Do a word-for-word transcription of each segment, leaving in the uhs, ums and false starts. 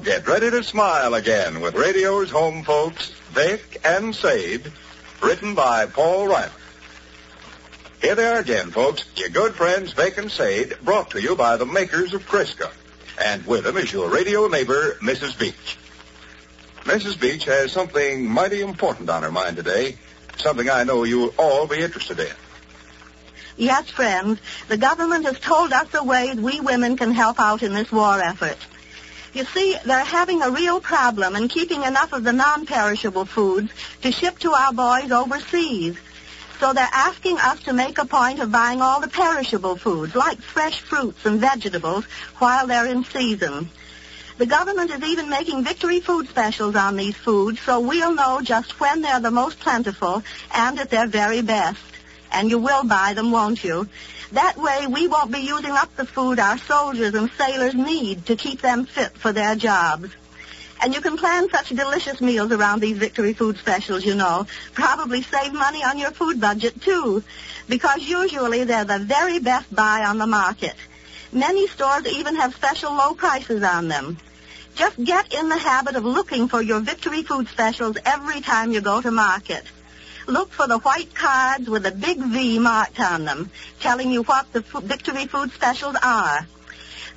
Get ready to smile again with radio's home folks, Vic and Sade, written by Paul Reifel. Here they are again, folks, your good friends Vic and Sade, brought to you by the makers of Crisco. And with them is your radio neighbor, Missus Beach. Missus Beach has something mighty important on her mind today, something I know you'll all be interested in. Yes, friends, the government has told us the ways we women can help out in this war effort. You see, they're having a real problem in keeping enough of the non-perishable foods to ship to our boys overseas. So they're asking us to make a point of buying all the perishable foods, like fresh fruits and vegetables, while they're in season. The government is even making victory food specials on these foods, so we'll know just when they're the most plentiful and at their very best. And you will buy them, won't you? That way, we won't be using up the food our soldiers and sailors need to keep them fit for their jobs. And you can plan such delicious meals around these victory food specials, you know. Probably save money on your food budget, too, because usually they're the very best buy on the market. Many stores even have special low prices on them. Just get in the habit of looking for your victory food specials every time you go to market. Look for the white cards with a big V marked on them, telling you what the f- victory food specials are.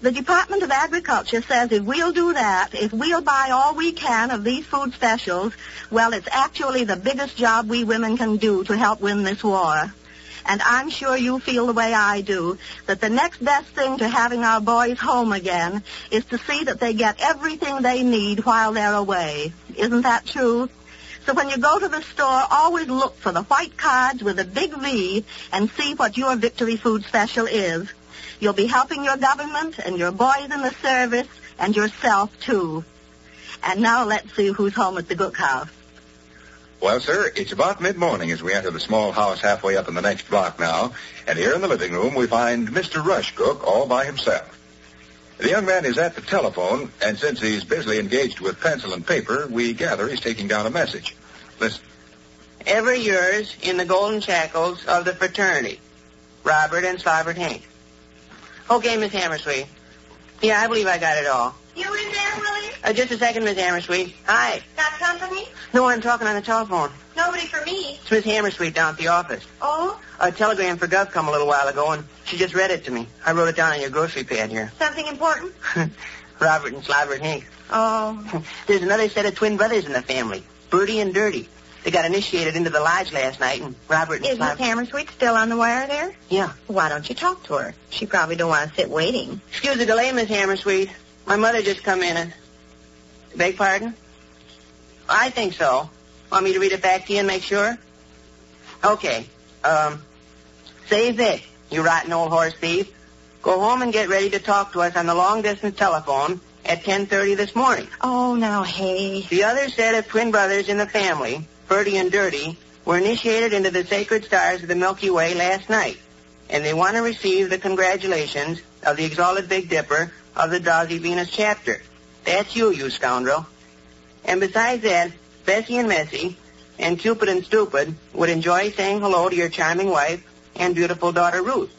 The Department of Agriculture says if we'll do that, if we'll buy all we can of these food specials, well, it's actually the biggest job we women can do to help win this war. And I'm sure you feel the way I do, that the next best thing to having our boys home again is to see that they get everything they need while they're away. Isn't that true? So when you go to the store, always look for the white cards with a big V and see what your victory food special is. You'll be helping your government and your boys in the service and yourself, too. And now let's see who's home at the cook house. Well, sir, it's about mid-morning as we enter the small house halfway up in the next block now. And here in the living room, we find Mister Rush Cook all by himself. The young man is at the telephone, and since he's busily engaged with pencil and paper, we gather he's taking down a message. Listen. Ever yours in the golden shackles of the fraternity, Robert and Slobbert Hank. Okay, Miss Hammersweet. Yeah, I believe I got it all. You in there, Willie? Uh, just a second, Miss Hammersweet. Hi. Got company? No, I'm talking on the telephone. Nobody for me. It's Miss Hammersweet down at the office. Oh? A telegram for Gov come a little while ago, and she just read it to me. I wrote it down on your grocery pad here. Something important? Robert and Slobbert Hank. Oh. There's another set of twin brothers in the family, Bertie and Dirty. They got initiated into the lodge last night, and Robert and Is Slobbert... Miss Hammersweet still on the wire there? Yeah. Why don't you talk to her? She probably don't want to sit waiting. Excuse the delay, Miss Hammersweet. My mother just come in and... Beg pardon? I think so. Want me to read it back to you and make sure? Okay. Um, say Vic, you rotten old horse thief. Go home and get ready to talk to us on the long-distance telephone at ten thirty this morning. Oh, now, hey. The other set of twin brothers in the family, Bertie and Dirty, were initiated into the sacred stars of the Milky Way last night, and they want to receive the congratulations of the exalted Big Dipper of the Drowsy Venus chapter. That's you, you scoundrel. And besides that, Bessie and Messie, and Cupid and Stupid would enjoy saying hello to your charming wife and beautiful daughter, Ruth.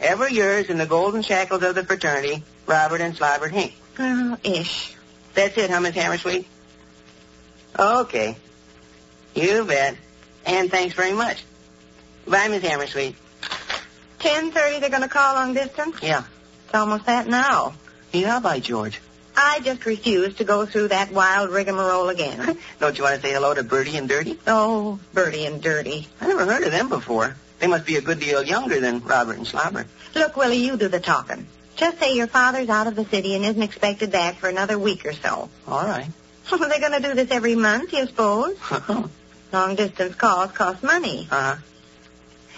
Ever yours in the golden shackles of the fraternity, Robert and Slobbert Hank. Oh, ish. That's it, huh, Miss Hammersweet? Okay. You bet. And thanks very much. Bye, Miss Hammersweet. ten thirty, they're going to call long distance? Yeah. It's almost that now. Yeah, by George. I just refuse to go through that wild rigmarole again. Don't you want to say hello to Bertie and Dirty? Oh, Bertie and Dirty. I never heard of them before. They must be a good deal younger than Robert and Slobbert. Look, Willie, you do the talking. Just say your father's out of the city and isn't expected back for another week or so. All right. Well, they're going to do this every month, you suppose? Long-distance calls cost money. Uh-huh.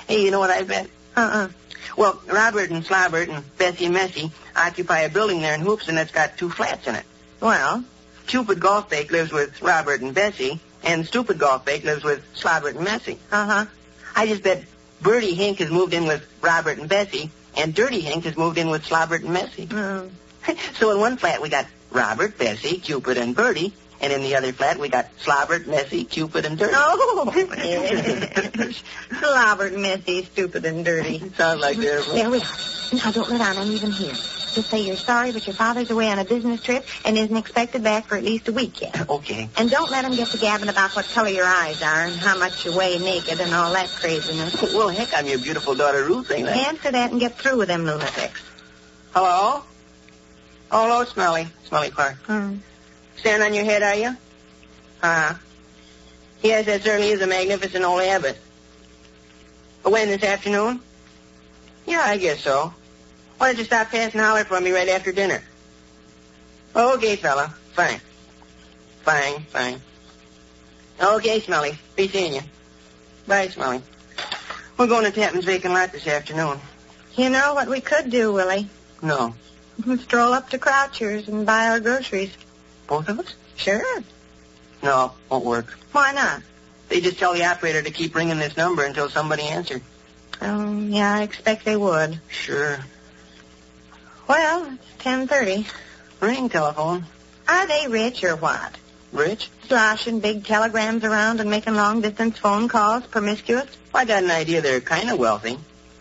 Hey, you know what I bet? Uh-uh. Well, Robert and Slobbert and Bessie and Messie occupy a building there in Hoopston that's got two flats in it. Well, Cupid Golfbake lives with Robert and Bessie, and Stupid Golfbake lives with Slobbert and Messie. Uh-huh. I just bet Birdie Hink has moved in with Robert and Bessie, and Dirty Hink has moved in with Slobbert and Messy. Mm. So in one flat we got Robert, Bessie, Cupid, and Birdie, and in the other flat we got Slobbert, Messy, Cupid, and Dirty. Oh, Slobbert, Messy, Stupid, and Dirty. Sounds like they're... There we are. Now don't let on I'm even here. Just say you're sorry, but your father's away on a business trip and isn't expected back for at least a week yet. Okay. And don't let him get to gabbing about what color your eyes are and how much you weigh naked and all that craziness. Well, heck, I'm your beautiful daughter, Ruth, ain't I? Answer that and get through with them lunatics. Hello? Oh, hello, Smelly. Smelly Clark. Hmm. Stand on your head, are you? Uh-huh. Yes, that certainly is a magnificent old abbot. When, this afternoon? Yeah, I guess so. Why don't you stop past and holler for me right after dinner? Okay, fella. Fine. Fine, fine. Okay, Smelly. Be seeing you. Bye, Smelly. We're going to Tappan's vacant lot this afternoon. You know what we could do, Willie? No. Stroll up to Croucher's and buy our groceries. Both of us? Sure. No, won't work. Why not? They just tell the operator to keep ringing this number until somebody answered. Um, yeah, I expect they would. Sure. Well, it's ten thirty. Ring telephone. Are they rich or what? Rich? Sloshing big telegrams around and making long-distance phone calls, promiscuous? Well, I got an idea they're kind of wealthy.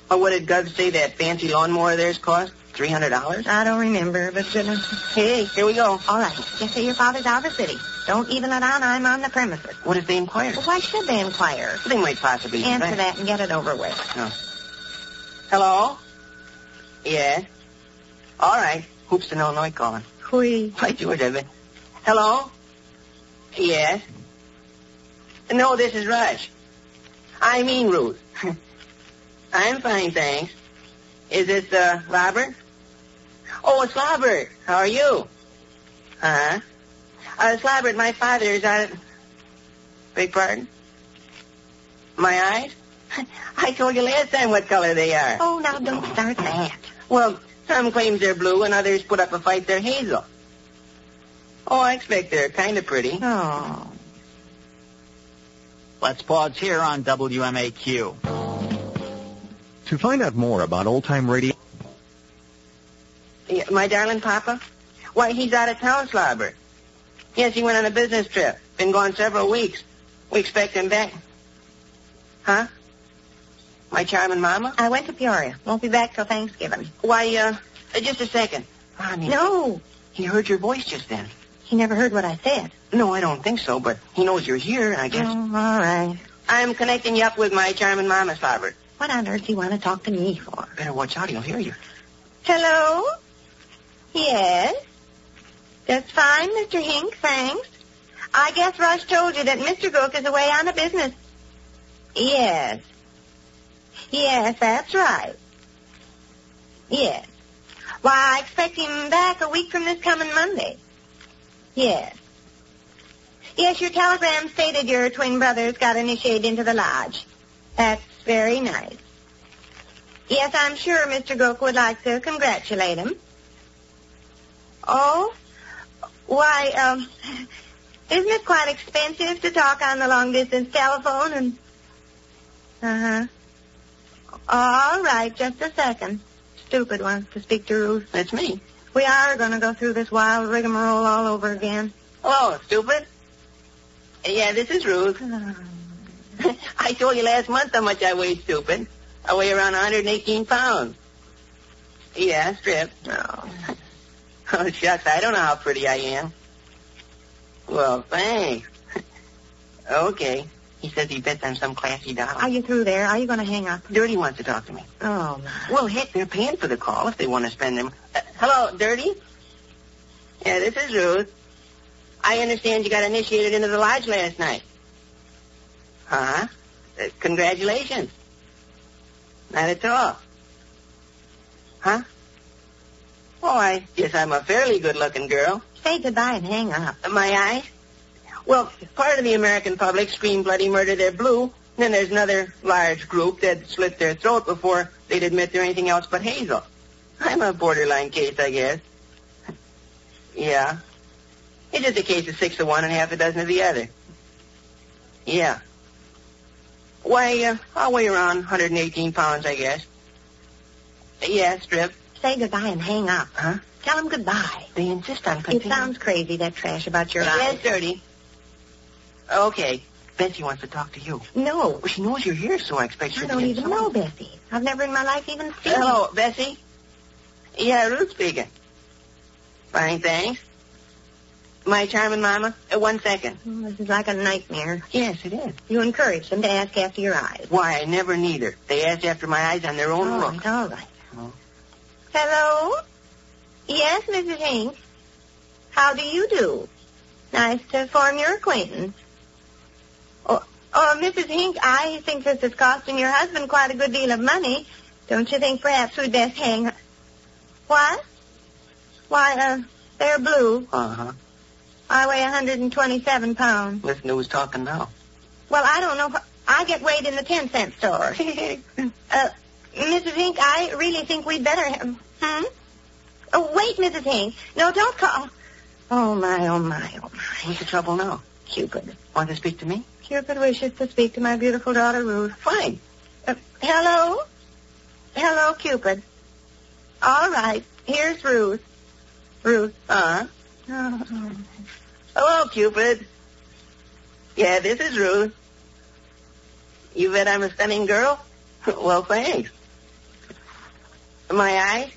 Or what did Gov say that fancy lawnmower of theirs cost? three hundred dollars? I don't remember, but goodness. Hey, here we go. All right. Just say your father's out of the city. Don't even let on I'm on the premises. What if they inquire? Well, why should they inquire? They might possibly. Answer right. that and get it over with. No. Hello? Yeah. All right. Hoops in Illinois calling. Hui. Why, George, I've been... Hello? Yes. No, this is Rush. I mean Ruth. I'm fine, thanks. Is this, uh, Robert? Oh, it's Robert. How are you? Uh-huh. Uh, it's Robert. My father is out of... Beg pardon? My eyes? I told you last time what color they are. Oh, now don't start that. Well... Some claims they're blue, and others put up a fight they're hazel. Oh, I expect they're kind of pretty. Oh. Let's pause here on W M A Q. To find out more about old-time radio... Yeah, my darling Papa? Why, he's out of town, Slobber. Yes, he went on a business trip. Been gone several weeks. We expect him back. Huh? My charming mama? I went to Peoria. Won't be back till Thanksgiving. Why, uh, just a second. Ronnie. No. He heard your voice just then. He never heard what I said. No, I don't think so, but he knows you're here, I guess. Oh, all right. I'm connecting you up with my charming mama, Robert. What on earth do you want to talk to me for? Better watch out, he'll hear you. Hello? Yes? That's fine, Mister Hink, thanks. I guess Rush told you that Mister Gook is away on a business... Yes. Yes, that's right. Yes. Why, I expect him back a week from this coming Monday. Yes. Yes, your telegram stated your twin brothers got initiated into the lodge. That's very nice. Yes, I'm sure Mister Gook would like to congratulate him. Oh? Why, um, isn't it quite expensive to talk on the long-distance telephone and... Uh-huh. All right, just a second. Stupid wants to speak to Ruth. That's me. We are going to go through this wild rigmarole all over again. Hello, Stupid. Yeah, this is Ruth. Oh. I told you last month how much I weigh, Stupid. I weigh around one hundred eighteen pounds. Yeah, stripped. Oh. Oh, shucks, I don't know how pretty I am. Well, thanks. Okay. He says he bets on some classy dollar. Are you through there? Are you going to hang up? Dirty wants to talk to me. Oh, my. Well, heck, they're paying for the call if they want to spend them. Uh, hello, Dirty? Yeah, this is Ruth. I understand you got initiated into the lodge last night. Huh? Uh, congratulations. Not at all. Huh? Oh, I guess I'm a fairly good-looking girl. Say goodbye and hang up. Uh, my eyes? Well, part of the American public scream bloody murder, they're blue. Then there's another large group that slit their throat before they'd admit they're anything else but hazel. I'm a borderline case, I guess. Yeah. It's just a case of six of one and half a dozen of the other. Yeah. Weigh, uh, I weigh around one hundred eighteen pounds, I guess. Yeah, Strip. Say goodbye and hang up. Huh? Tell him goodbye. They insist on continuing. It sounds crazy, that trash about your eyes. It's dirty. Okay. Bessie wants to talk to you. No. Well, she knows you're here, so I expect you to I don't even know Bessie. I've never in my life even seen her. Hello, Bessie? Yeah, Ruth speaking. Fine, thanks. My charming mama? Uh, one second. Well, this is like a nightmare. Yes, it is. You encourage them to ask after your eyes. Why, I never neither. They ask after my eyes on their own all look. All right, all right. Oh. Hello? Yes, Missus Hanks. How do you do? Nice to form your acquaintance. Oh, oh, Missus Hanks, I think this is costing your husband quite a good deal of money. Don't you think perhaps we'd best hang... What? Why, uh, they're blue. Uh-huh. I weigh one hundred twenty-seven pounds. Listen to who's talking now. Well, I don't know. I get weighed in the ten-cent store. uh, Missus Hanks, I really think we'd better... Have... Hmm? Oh, wait, Missus Hanks. No, don't call. Oh, my, oh, my, oh, my. What's the trouble now? Cupid. Want to speak to me? Cupid wishes to speak to my beautiful daughter, Ruth. Fine. Uh, hello? Hello, Cupid. All right. Here's Ruth. Ruth. Uh-huh. Oh. Hello, Cupid. Yeah, this is Ruth. You bet I'm a stunning girl? Well, thanks. My eyes?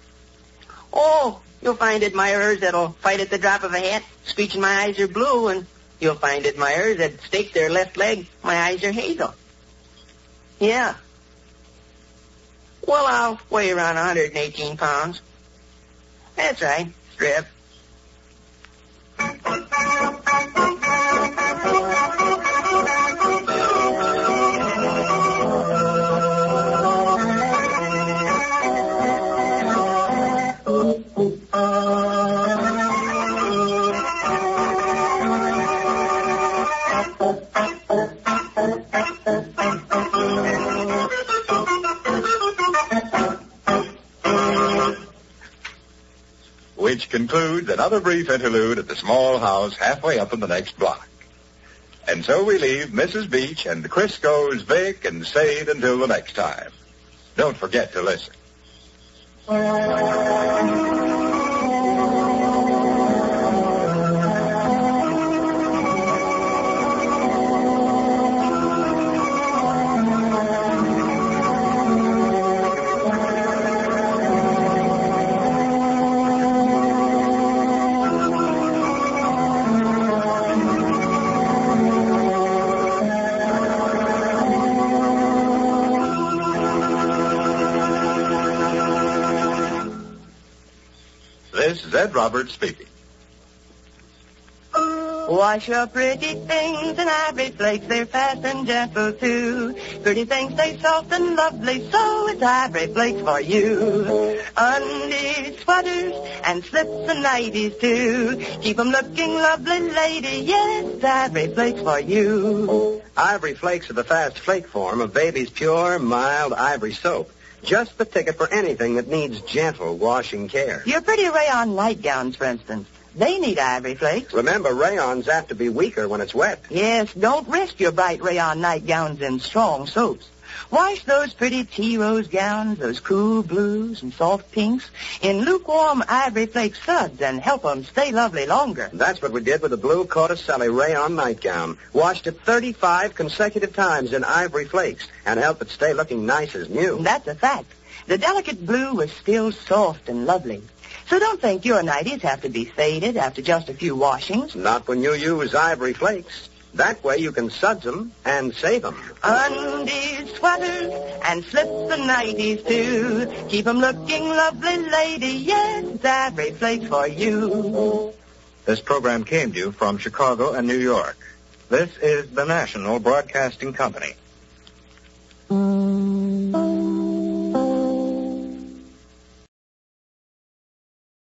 Oh, you'll find admirers that'll fight at the drop of a hat, screeching my eyes are blue, and you'll find admirers that stake their left leg, my eyes are hazel. Yeah. Well, I'll weigh around one hundred eighteen pounds. That's right, Strip. Which concludes another brief interlude at the small house halfway up in the next block. And so we leave Missus Beach and Crisco's Vic and Sade until the next time. Don't forget to listen. Zed Roberts speaking. Wash up pretty things and Ivory Flakes, they're fast and gentle too. Pretty things stay soft and lovely, so it's Ivory Flakes for you. Undies, sweaters, and slips and nighties too. Keep them looking lovely, lady, yes, Ivory Flakes for you. Ivory Flakes are the fast flake form of Baby's pure, mild ivory soap. Just the ticket for anything that needs gentle washing care. Your pretty rayon light gowns, for instance. They need Ivory Flakes. Remember, rayons have to be weaker when it's wet. Yes, don't risk your bright rayon night gowns in strong soaps. Wash those pretty tea rose gowns, those cool blues and soft pinks, in lukewarm Ivory Flakes suds and help them stay lovely longer. That's what we did with the blue Corticelli rayon nightgown. Washed it thirty-five consecutive times in Ivory Flakes and helped it stay looking nice as new. That's a fact. The delicate blue was still soft and lovely. So don't think your nighties have to be faded after just a few washings. Not when you use Ivory Flakes. That way you can suds them and save them. Undies, sweaters, and slips and nighties, too. Keep them looking lovely, lady. Yes, Ivory Flakes for you. This program came to you from Chicago and New York. This is the National Broadcasting Company.